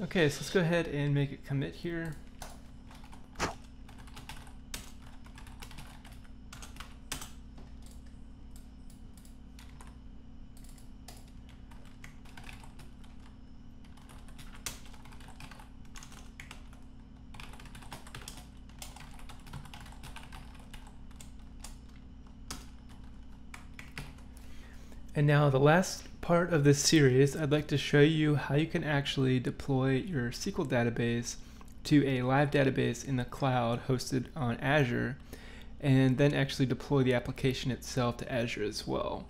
Okay, so let's go ahead and make it commit here. And now the last part of this series, I'd like to show you how you can actually deploy your SQL database to a live database in the cloud hosted on Azure, and then actually deploy the application itself to Azure as well.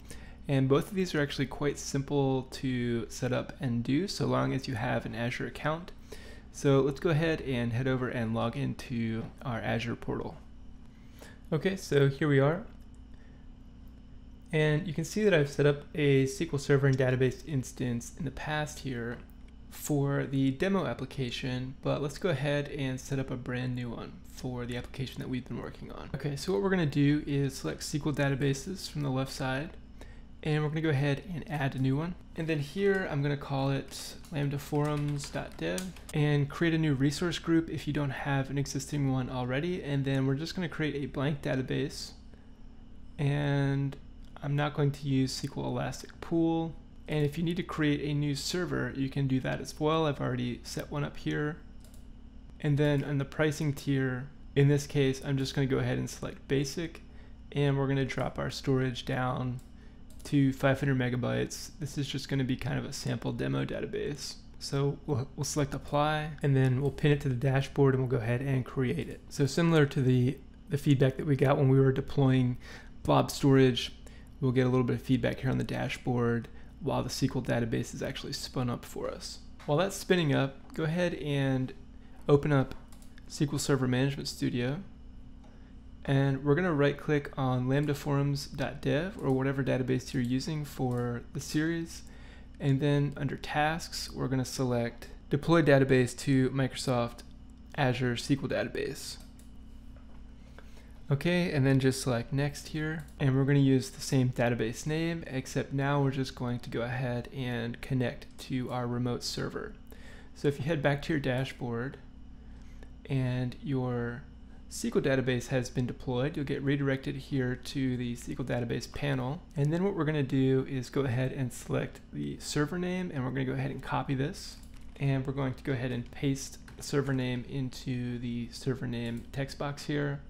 And both of these are actually quite simple to set up and do, so long as you have an Azure account. So let's go ahead and head over and log into our Azure portal. Okay, so here we are. And you can see that I've set up a SQL Server and database instance in the past here for the demo application, but let's go ahead and set up a brand new one for the application that we've been working on. Okay, so what we're going to do is select SQL databases from the left side, and we're going to go ahead and add a new one. And then here I'm going to call it lambdaforums.dev and create a new resource group if you don't have an existing one already. And then we're just going to create a blank database, and I'm not going to use SQL Elastic Pool. And if you need to create a new server, you can do that as well. I've already set one up here. And then on the pricing tier, in this case, I'm just going to go ahead and select basic, and we're going to drop our storage down to 500 megabytes. This is just going to be kind of a sample demo database. So we'll select apply, and then we'll pin it to the dashboard, and we'll go ahead and create it. So similar to the feedback that we got when we were deploying blob storage, we'll get a little bit of feedback here on the dashboard while the SQL database is actually spun up for us. While that's spinning up, go ahead and open up SQL Server Management Studio, and we're going to right click on lambdaforums.dev or whatever database you're using for the series, and then under tasks we're going to select deploy database to Microsoft Azure SQL database. Okay, and then just select next here, and we're going to use the same database name, except now we're just going to go ahead and connect to our remote server. So if you head back to your dashboard and your SQL database has been deployed, you'll get redirected here to the SQL database panel. And then what we're going to do is go ahead and select the server name, and we're going to go ahead and copy this, and we're going to go ahead and paste the server name into the server name text box here.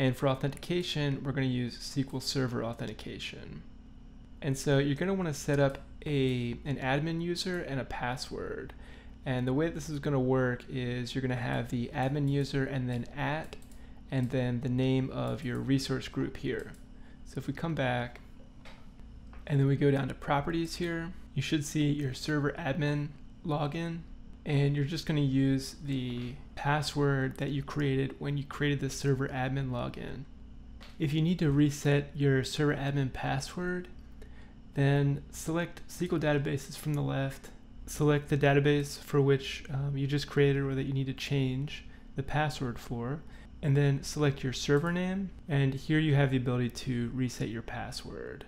And for authentication, we're going to use SQL Server Authentication. And so you're going to want to set up an admin user and a password. And the way this is going to work is you're going to have the admin user and then @ and then the name of your resource group here. So if we come back and then we go down to properties here, you should see your server admin login. And you're just going to use the password that you created when you created the server admin login. If you need to reset your server admin password, then select SQL databases from the left, select the database for which you just created or that you need to change the password for, and then select your server name. And here you have the ability to reset your password.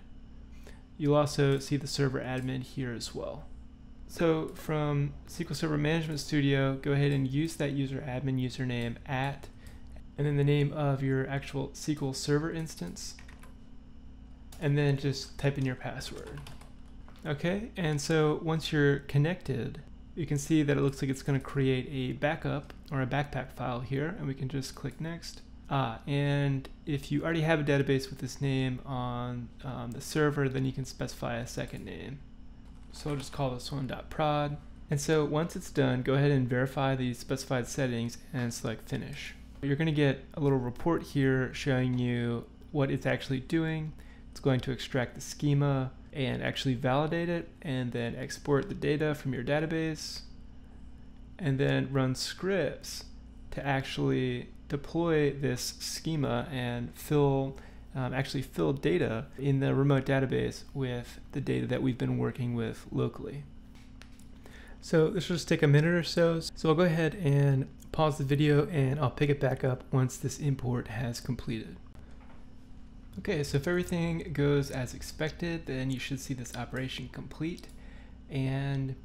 You'll also see the server admin here as well. So from SQL Server Management Studio, go ahead and use that user admin username @ and then the name of your actual SQL Server instance, and then just type in your password. Okay, and so once you're connected, you can see that it looks like it's going to create a backup or a backpack file here, and we can just click next. And if you already have a database with this name on the server, then you can specify a second name. So I'll just call this one .prod. And so once it's done, go ahead and verify the specified settings and select finish. You're going to get a little report here showing you what it's actually doing. It's going to extract the schema and actually validate it, and then export the data from your database, and then run scripts to actually deploy this schema and actually fill data in the remote database with the data that we've been working with locally. So this will just take a minute or so. So I'll go ahead and pause the video, and I'll pick it back up once this import has completed. Okay, so if everything goes as expected, then you should see this operation complete. And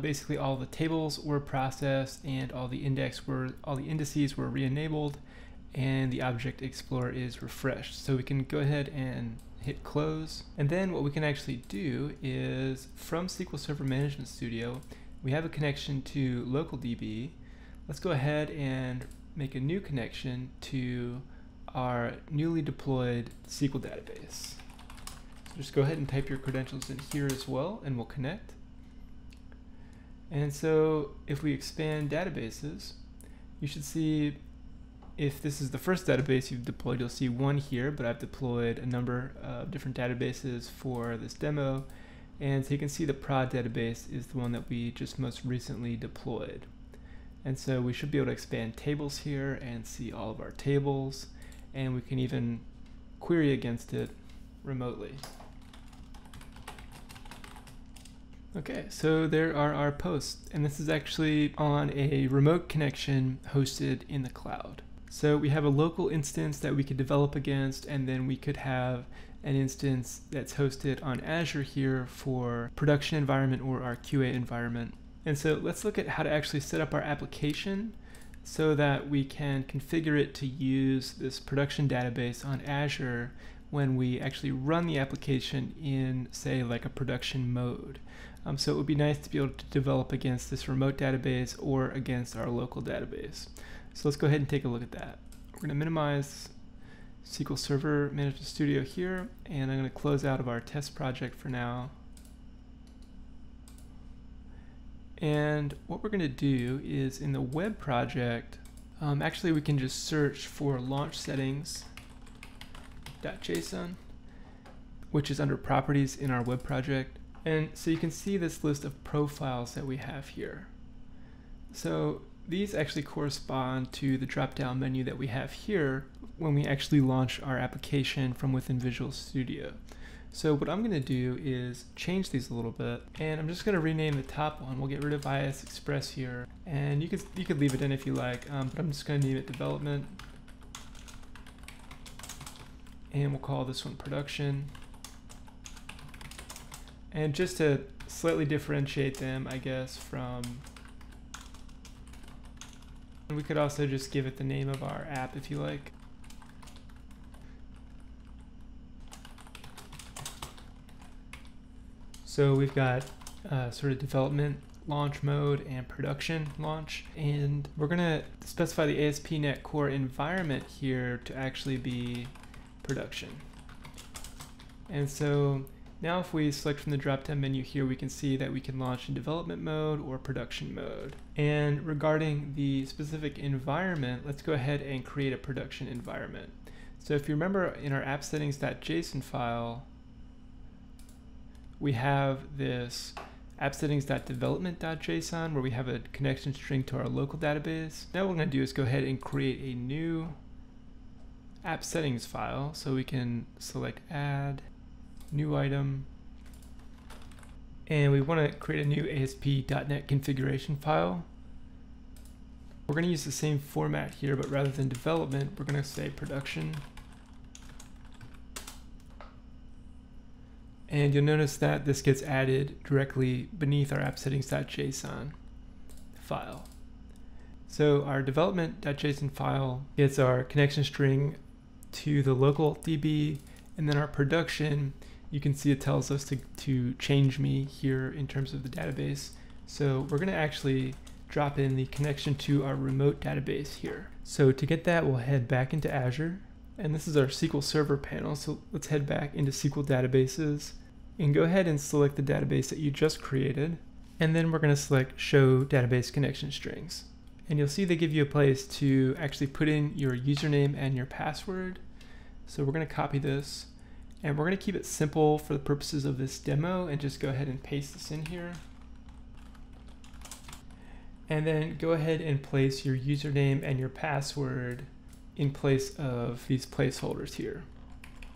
Basically all the tables were processed and all the indices were re-enabled, and the object explorer is refreshed. So we can go ahead and hit close. And then what we can actually do is, from SQL Server Management Studio, we have a connection to LocalDB. Let's go ahead and make a new connection to our newly deployed SQL database. So just go ahead and type your credentials in here as well, and we'll connect. And so if we expand databases, you should see, if this is the first database you've deployed, you'll see one here, but I've deployed a number of different databases for this demo. And so you can see the prod database is the one that we just most recently deployed. And so we should be able to expand tables here and see all of our tables, and we can even query against it remotely. Okay, so there are our posts, and this is actually on a remote connection hosted in the cloud. So we have a local instance that we could develop against, and then we could have an instance that's hosted on Azure here for production environment or our QA environment. And so let's look at how to actually set up our application so that we can configure it to use this production database on Azure when we actually run the application in, say, like a production mode. So it would be nice to be able to develop against this remote database or against our local database. So let's go ahead and take a look at that. We're going to minimize SQL Server Management Studio here, and I'm going to close out of our test project for now. And what we're going to do is, in the web project, actually we can just search for launch settings.json, which is under properties in our web project. And so you can see this list of profiles that we have here. So these actually correspond to the drop-down menu that we have here when we actually launch our application from within Visual Studio. So what I'm going to do is change these a little bit, and I'm just going to rename the top one. We'll get rid of IIS Express here, and you could leave it in if you like, but I'm just going to name it Development, and we'll call this one Production. And just to slightly differentiate them, I guess, from, we could also just give it the name of our app if you like. So we've got sort of development launch mode and production launch. And we're going to specify the ASP.NET Core environment here to actually be production. And so now if we select from the drop-down menu here, we can see that we can launch in development mode or production mode. And regarding the specific environment, let's go ahead and create a production environment. So if you remember, in our appsettings.json file, we have this appsettings.development.json where we have a connection string to our local database. Now what we're going to do is go ahead and create a new app settings file. So we can select add, new item, and we want to create a new ASP.NET configuration file. We're going to use the same format here, but rather than development, we're going to say production. And you'll notice that this gets added directly beneath our appsettings.json file. So our development.json file gets our connection string to the local DB, and then our production, you can see it tells us to change me here in terms of the database. So we're going to actually drop in the connection to our remote database here. So to get that, we'll head back into Azure. And this is our SQL Server panel, so let's head back into SQL Databases and go ahead and select the database that you just created. And then we're going to select Show Database Connection Strings. And you'll see they give you a place to actually put in your username and your password. So we're going to copy this, and we're going to keep it simple for the purposes of this demo and just go ahead and paste this in here. And then go ahead and place your username and your password in place of these placeholders here.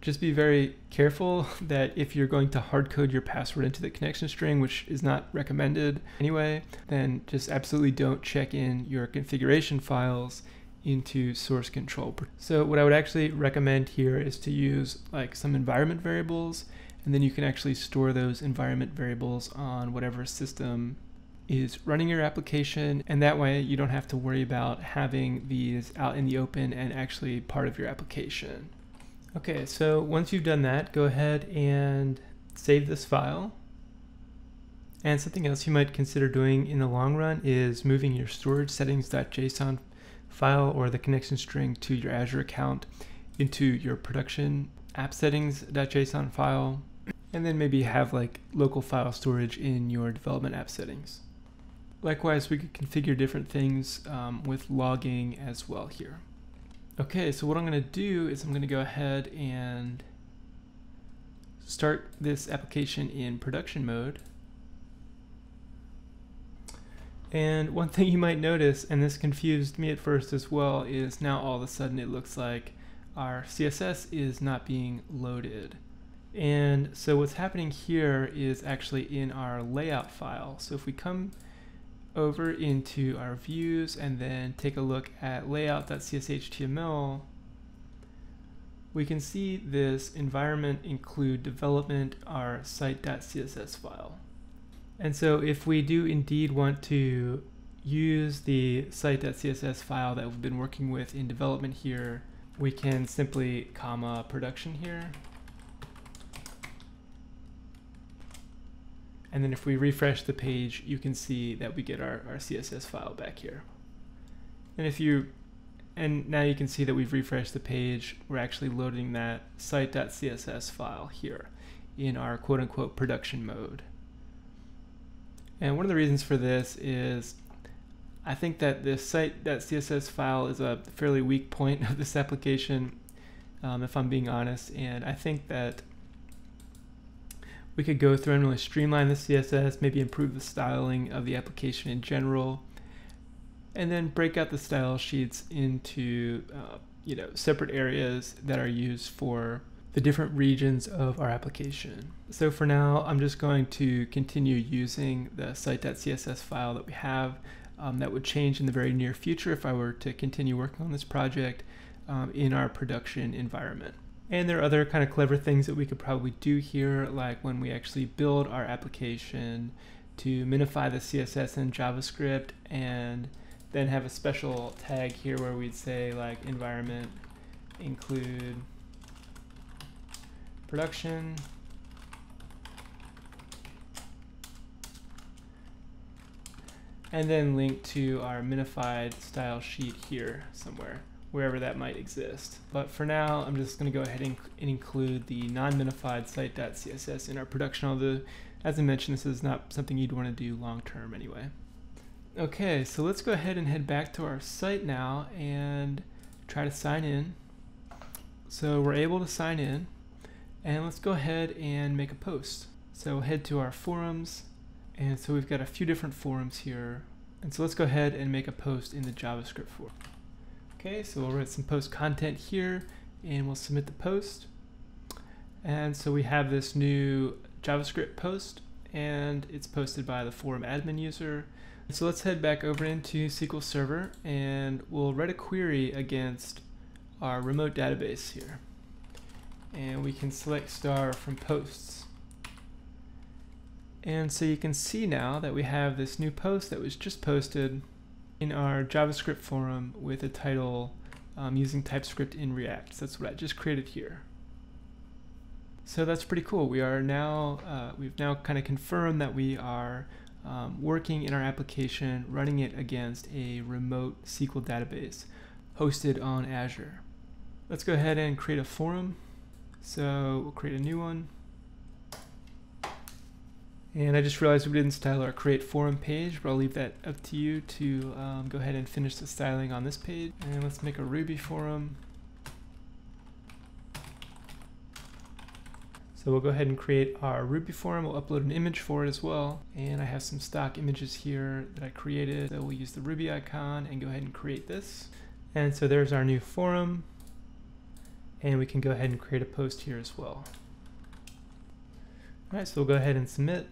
Just be very careful that if you're going to hard code your password into the connection string, which is not recommended anyway, then just absolutely don't check in your configuration files into source control. So what I would actually recommend here is to use like some environment variables, and then you can actually store those environment variables on whatever system is running your application, and that way you don't have to worry about having these out in the open and actually part of your application. Okay, so once you've done that, go ahead and save this file. And something else you might consider doing in the long run is moving your storage settings.json file or the connection string to your Azure account into your production appsettings.json file, and then maybe have like local file storage in your development app settings. Likewise, we could configure different things with logging as well here. Okay, so what I'm going to do is I'm going to go ahead and start this application in production mode. And one thing you might notice, and this confused me at first as well, is now all of a sudden it looks like our CSS is not being loaded. And so what's happening here is actually in our layout file. So if we come over into our views and then take a look at layout.cshtml, we can see this environment include development, our site.css file. And so if we do indeed want to use the site.css file that we've been working with in development here, we can simply comma production here. And then if we refresh the page, you can see that we get our CSS file back here. And now you can see that we've refreshed the page. We're actually loading that site.css file here in our quote unquote production mode. And one of the reasons for this is I think that this site.css file is a fairly weak point of this application, if I'm being honest. And I think that we could go through and really streamline the CSS, maybe improve the styling of the application in general, and then break out the style sheets into separate areas that are used for the different regions of our application. So for now, I'm just going to continue using the site.css file that we have. That would change in the very near future if I were to continue working on this project in our production environment. And there are other kind of clever things that we could probably do here, like when we actually build our application to minify the CSS in JavaScript and then have a special tag here where we'd say like environment include production, and then link to our minified style sheet here somewhere, wherever that might exist. But for now, I'm just going to go ahead and include the non-minified site.css in our production, although, as I mentioned, this is not something you'd want to do long-term anyway. Okay, so let's go ahead and head back to our site now and try to sign in. So we're able to sign in. And let's go ahead and make a post. So we'll head to our forums. And so we've got a few different forums here. And so let's go ahead and make a post in the JavaScript forum. Okay, so we'll write some post content here and we'll submit the post. And so we have this new JavaScript post and it's posted by the forum admin user. So let's head back over into SQL Server and we'll write a query against our remote database here. And we can select star from posts. And so you can see now that we have this new post that was just posted in our JavaScript forum with a title using TypeScript in React. So that's what I just created here. So that's pretty cool. We are now, we've now kind of confirmed that we are working in our application, running it against a remote SQL database hosted on Azure. Let's go ahead and create a forum. So we'll create a new one. And I just realized we didn't style our create forum page, but I'll leave that up to you to go ahead and finish the styling on this page. And let's make a Ruby forum. So we'll go ahead and create our Ruby forum. We'll upload an image for it as well. And I have some stock images here that I created. So we'll use the Ruby icon and go ahead and create this. And so there's our new forum. And we can go ahead and create a post here as well. All right, so we'll go ahead and submit.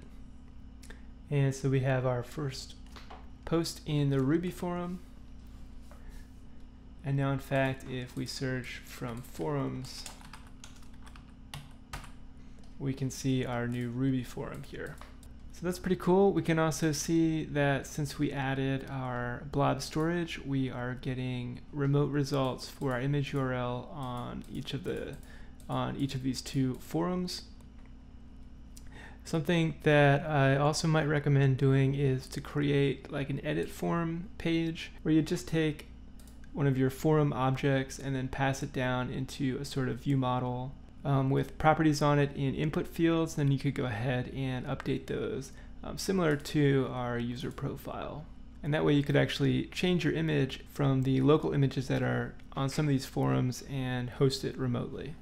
And so we have our first post in the Ruby forum. And now, in fact, if we search from forums, we can see our new Ruby forum here. So So that's pretty cool. We can also see that since we added our blob storage, we are getting remote results for our image URL on each of these two forums. Something that I also might recommend doing is to create like an edit form page where you just take one of your forum objects and then pass it down into a sort of view model with properties on it in input fields. Then you could go ahead and update those similar to our user profile. And that way you could actually change your image from the local images that are on some of these forums and host it remotely.